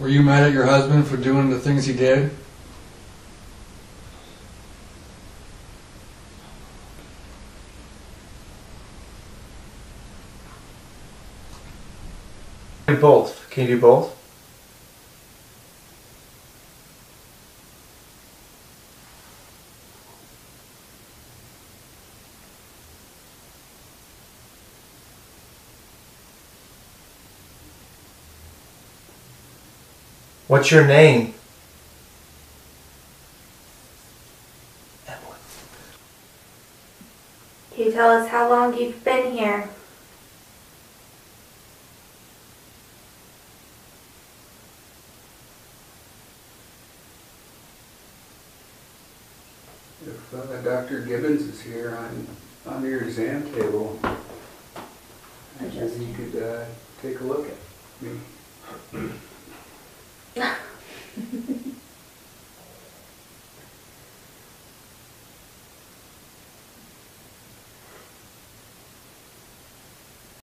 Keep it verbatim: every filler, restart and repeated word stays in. Were you mad at your husband for doing the things he did? Both. Can you do both? What's your name? Evelyn. Can you tell us how long you've been here? If uh, Doctor Gibbons is here, I'm on your exam table. I guess you could uh, take a look at me.